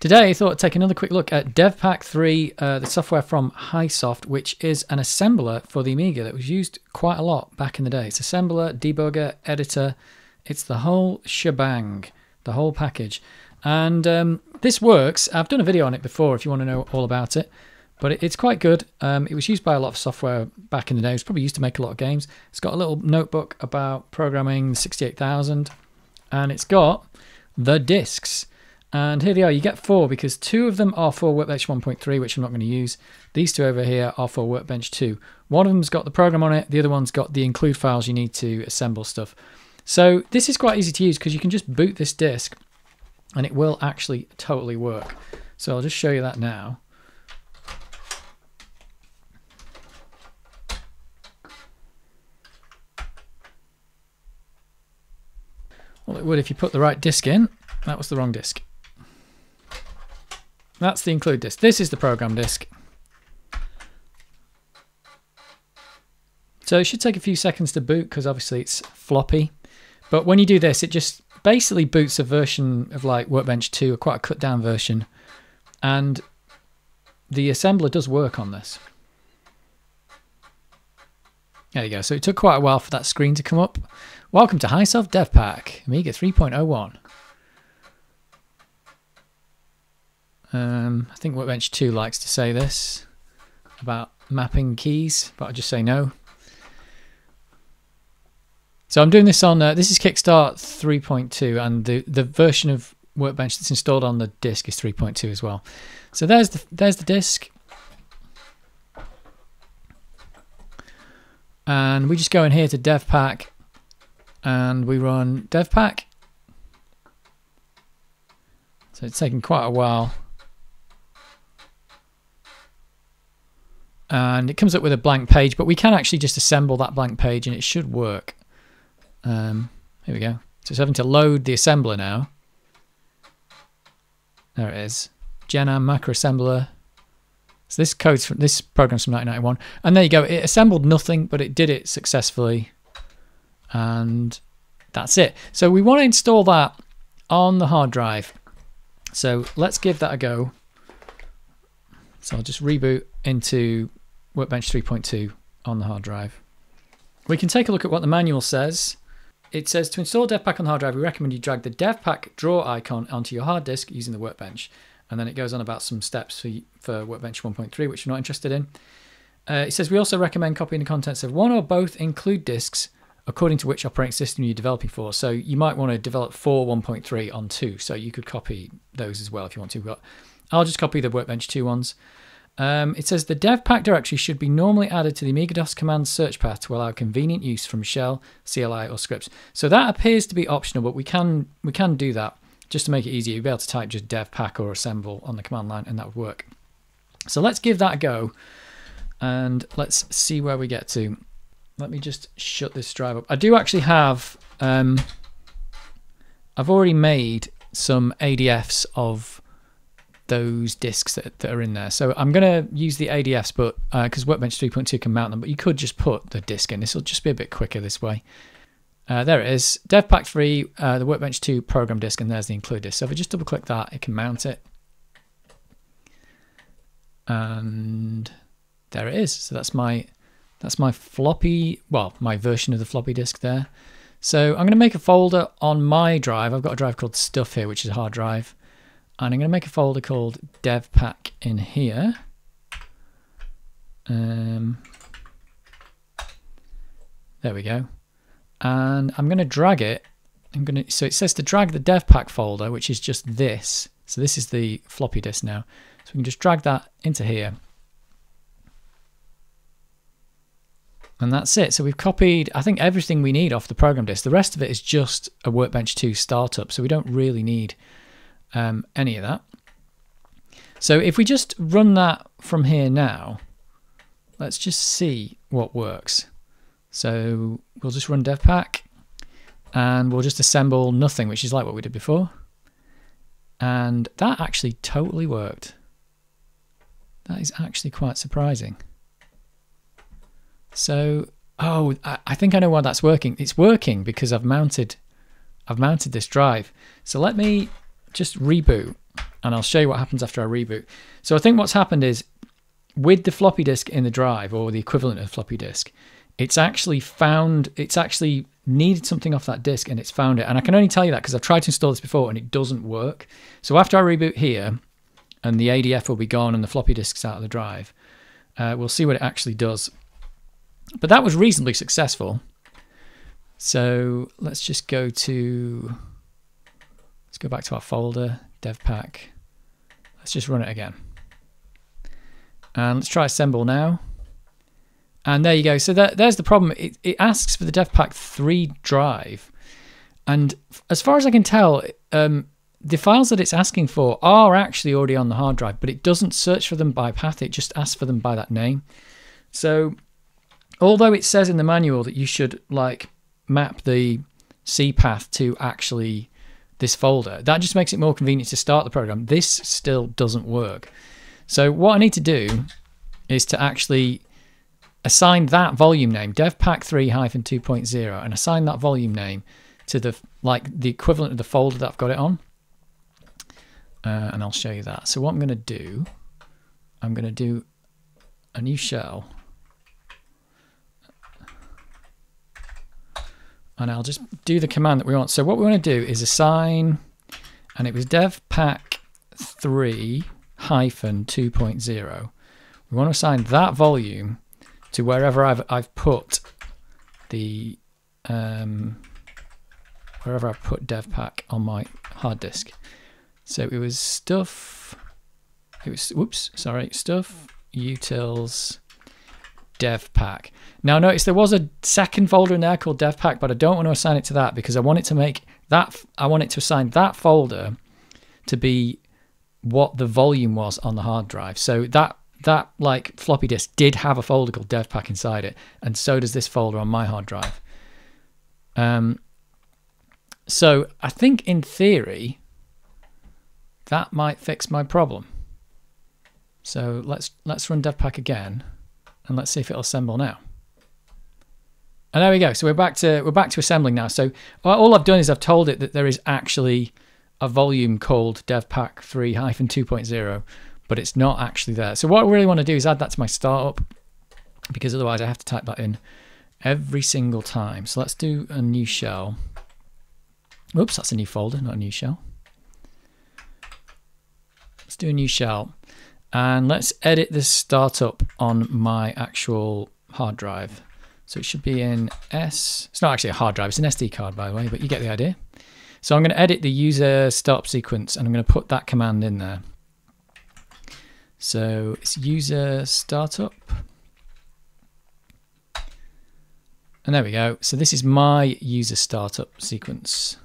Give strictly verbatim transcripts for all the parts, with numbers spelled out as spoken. Today I thought I'd take another quick look at Devpac three, uh, the software from HiSoft, which is an assembler for the Amiga that was used quite a lot back in the day. It's assembler, debugger, editor, it's the whole shebang, the whole package. And um, this works. I've done a video on it before if you want to know all about it, but it, it's quite good. Um, it was used by a lot of software back in the day. It was probably used to make a lot of games. It's got a little notebook about programming sixty-eight thousand, and it's got the discs. And here they are. You get four because two of them are for Workbench one point three, which I'm not going to use. These two over here are for Workbench two. One of them's got the program on it. The other one's got the include files you need to assemble stuff. So this is quite easy to use because you can just boot this disk and it will actually totally work. So I'll just show you that now. Well, it would if you put the right disk in. That was the wrong disk. That's the include disk. This is the program disk. So it should take a few seconds to boot because obviously it's floppy. But when you do this, it just basically boots a version of like Workbench two, quite a cut down version. And the assembler does work on this. There you go. So it took quite a while for that screen to come up. Welcome to HiSoft Devpac, Amiga three point oh one. Um, I think Workbench two likes to say this about mapping keys, but I'll just say no. So I'm doing this on, uh, this is Kickstart three point two, and the, the version of Workbench that's installed on the disk is three point two as well. So there's the, there's the disk. And we just go in here to Devpac, and we run Devpac. So it's taken quite a while. And it comes up with a blank page, but we can actually just assemble that blank page and it should work. Um, here we go. So it's having to load the assembler now. There it is. GenAm macro assembler. So this code's from this program's from nineteen ninety-one. And there you go. It assembled nothing, but it did it successfully. And that's it. So we want to install that on the hard drive. So let's give that a go. So I'll just reboot into Workbench three point two on the hard drive. We can take a look at what the manual says. It says to install Devpac on the hard drive, we recommend you drag the Devpac drawer icon onto your hard disk using the Workbench. And then it goes on about some steps for, for Workbench one point three, which we're not interested in. Uh, it says we also recommend copying the contents of one or both include disks according to which operating system you're developing for. So you might want to develop for one point three on two. So you could copy those as well if you want to. But I'll just copy the Workbench two ones. Um, it says the Devpac directory should be normally added to the AmigaDOS command search path to allow convenient use from shell, C L I, or scripts. So that appears to be optional, but we can we can do that just to make it easier. You'll be able to type just Devpac or assemble on the command line, and that would work. So let's give that a go, and let's see where we get to. Let me just shut this drive up. I do actually have um, I've already made some A D Fs of those disks that, that are in there. So I'm going to use the A D Fs, but because uh, Workbench three point two can mount them, but you could just put the disk in. This will just be a bit quicker this way. Uh, there it is, Devpac three, uh, the Workbench two program disk, and there's the include disk. So if I just double click that, it can mount it. And there it is. So that's my, that's my floppy, well, my version of the floppy disk there. So I'm going to make a folder on my drive. I've got a drive called Stuff here, which is a hard drive. And I'm going to make a folder called Devpac in here. Um, there we go. And I'm going to drag it. I'm going to, so it says to drag the Devpac folder, which is just this. So this is the floppy disk now. So we can just drag that into here. And that's it. So we've copied, I think, everything we need off the program disk. The rest of it is just a Workbench two startup. So we don't really need Um, any of that. So if we just run that from here now, let's just see what works. So we'll just run Devpac and we'll just assemble nothing, which is like what we did before. And that actually totally worked. That is actually quite surprising. So, oh, I, I think I know why that's working. It's working because I've mounted, I've mounted this drive. So let me just reboot, and I'll show you what happens after I reboot. So I think what's happened is, with the floppy disk in the drive, or the equivalent of floppy disk, it's actually found, it's actually needed something off that disk and it's found it. And I can only tell you that because I've tried to install this before and it doesn't work. So after I reboot here, and the A D F will be gone and the floppy disk's out of the drive, uh, we'll see what it actually does. But that was reasonably successful. So let's just go to, let's go back to our folder, Devpac. Let's just run it again. And let's try assemble now. And there you go. So that, there's the problem. It, it asks for the Devpac three drive. And as far as I can tell, um, the files that it's asking for are actually already on the hard drive, but it doesn't search for them by path. It just asks for them by that name. So although it says in the manual that you should like map the C path to actually this folder, that just makes it more convenient to start the program. This still doesn't work. So what I need to do is to actually assign that volume name, Devpac three two point zero, and assign that volume name to the like the equivalent of the folder that I've got it on. Uh, and I'll show you that. So what I'm going to do, I'm going to do a new shell. And I'll just do the command that we want. So what we want to do is assign, and it was Devpac three two point zero. We want to assign that volume to wherever I've I've put the um, wherever I put Devpac on my hard disk. So it was stuff. It was whoops, sorry, stuff utils Devpac. Now notice there was a second folder in there called Devpac, but I don't want to assign it to that because I want it to make that I want it to assign that folder to be what the volume was on the hard drive. So that that like floppy disk did have a folder called Devpac inside it, and so does this folder on my hard drive. Um, so I think in theory that might fix my problem. So let's let's run Devpac again, and let's see if it'll assemble now. And there we go. So we're back to we're back to assembling now. So all I've done is I've told it that there is actually a volume called Devpac three two point zero, but it's not actually there. So what I really want to do is add that to my startup, because otherwise I have to type that in every single time. So let's do a new shell. Oops, that's a new folder, not a new shell. Let's do a new shell, and let's edit this startup on my actual hard drive. So it should be in S, it's not actually a hard drive, it's an S D card, by the way, but you get the idea. So I'm going to edit the user startup sequence, and I'm going to put that command in there. So it's user startup. And there we go. So this is my user startup sequence.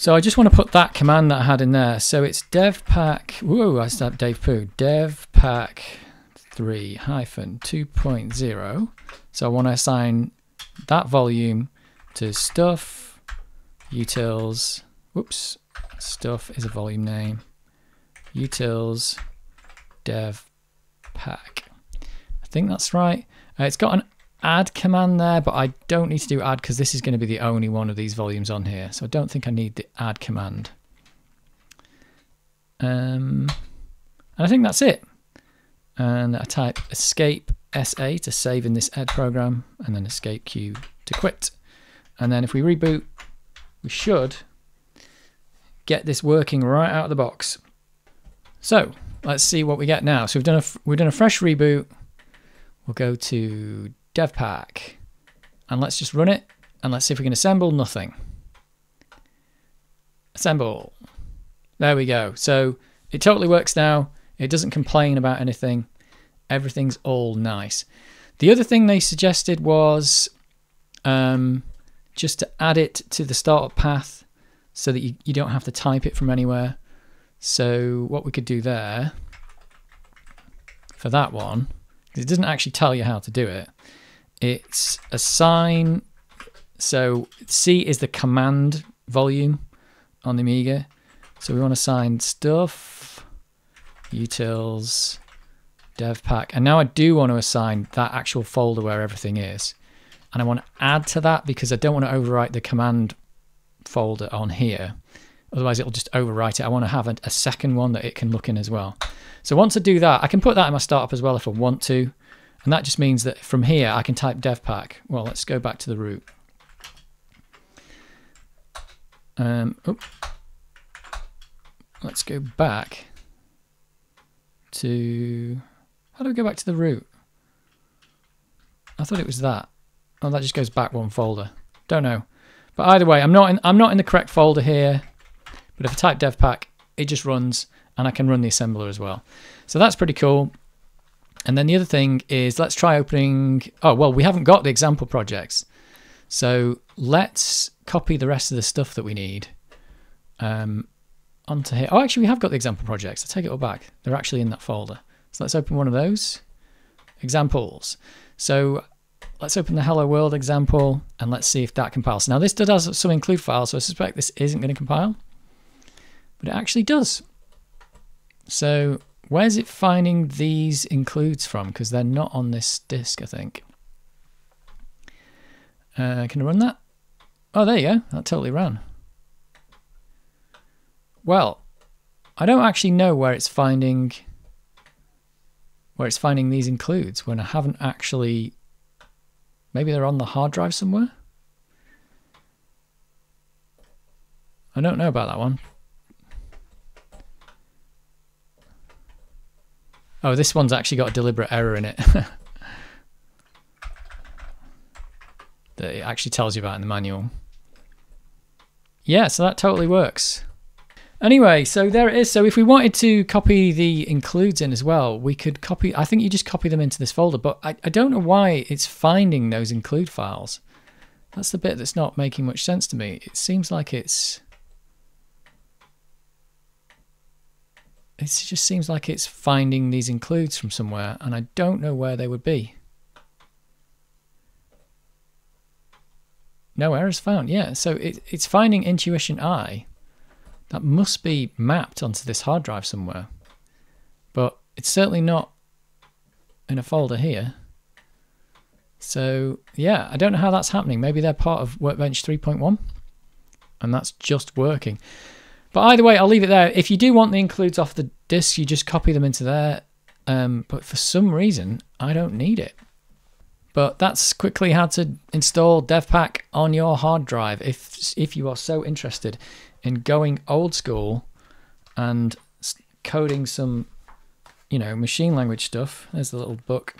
So I just want to put that command that I had in there. So it's devpac, whoa, I start Dave Poo, Devpac three two point zero. So I want to assign that volume to stuff utils, whoops, stuff is a volume name, utils devpac. I think that's right. Uh, it's got an add command there, but I don't need to do add because this is going to be the only one of these volumes on here. So I don't think I need the add command. Um, and I think that's it. And I type escape S A to save in this ed program, and then escape Q to quit. And then if we reboot, we should get this working right out of the box. So let's see what we get now. So we've done a we've done a fresh reboot. We'll go to Devpac, and let's just run it, and let's see if we can assemble nothing. Assemble. There we go. So it totally works now. It doesn't complain about anything. Everything's all nice. The other thing they suggested was um, just to add it to the startup path so that you, you don't have to type it from anywhere. So what we could do there for that one, because it doesn't actually tell you how to do it, it's assign, so C is the command volume on the Amiga. So we want to assign stuff, utils, devpac. And now I do want to assign that actual folder where everything is. And I want to add to that because I don't want to overwrite the command folder on here. Otherwise it'll just overwrite it. I want to have a, a second one that it can look in as well. So once I do that, I can put that in my startup as well if I want to. And that just means that from here I can type devpac. Well, let's go back to the root. Um, oh, let's go back to, how do we go back to the root? I thought it was that. Oh, that just goes back one folder. Don't know. But either way, I'm not in, I'm not in the correct folder here. But if I type devpac, it just runs, and I can run the assembler as well. So that's pretty cool. And then the other thing is, let's try opening, oh, well, we haven't got the example projects. So let's copy the rest of the stuff that we need um, onto here. Oh, actually, we have got the example projects. I'll take it all back. They're actually in that folder. So let's open one of those examples. So let's open the hello world example and let's see if that compiles. Now this does some include files, so I suspect this isn't going to compile, but it actually does. So where's it finding these includes from? Because they're not on this disk, I think. Uh, can I run that? Oh, there you go. That totally ran. Well, I don't actually know where it's finding where it's finding these includes when I haven't actually. Maybe they're on the hard drive somewhere? I don't know about that one. Oh, this one's actually got a deliberate error in it. That it actually tells you about in the manual. Yeah, so that totally works. Anyway, so there it is. So if we wanted to copy the includes in as well, we could copy, I think you just copy them into this folder, but I, I don't know why it's finding those include files. That's the bit that's not making much sense to me. It seems like it's, it just seems like it's finding these includes from somewhere, and I don't know where they would be. No errors found, yeah. So it, it's finding intuition I. That must be mapped onto this hard drive somewhere, but it's certainly not in a folder here. So yeah, I don't know how that's happening. Maybe they're part of Workbench three point one and that's just working. But either way, I'll leave it there. If you do want the includes off the disk, you just copy them into there. Um, but for some reason, I don't need it. But that's quickly how to install Devpac on your hard drive if, if you are so interested in going old school and coding some, you know, machine language stuff. There's the little book.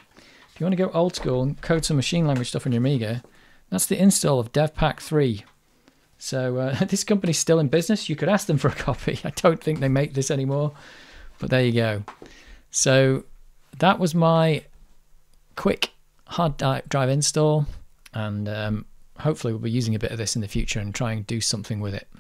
If you want to go old school and code some machine language stuff on your Amiga, that's the install of Devpac three. So uh, this company's still in business. You could ask them for a copy. I don't think they make this anymore, but there you go. So that was my quick hard drive install, and um, hopefully we'll be using a bit of this in the future and try and do something with it.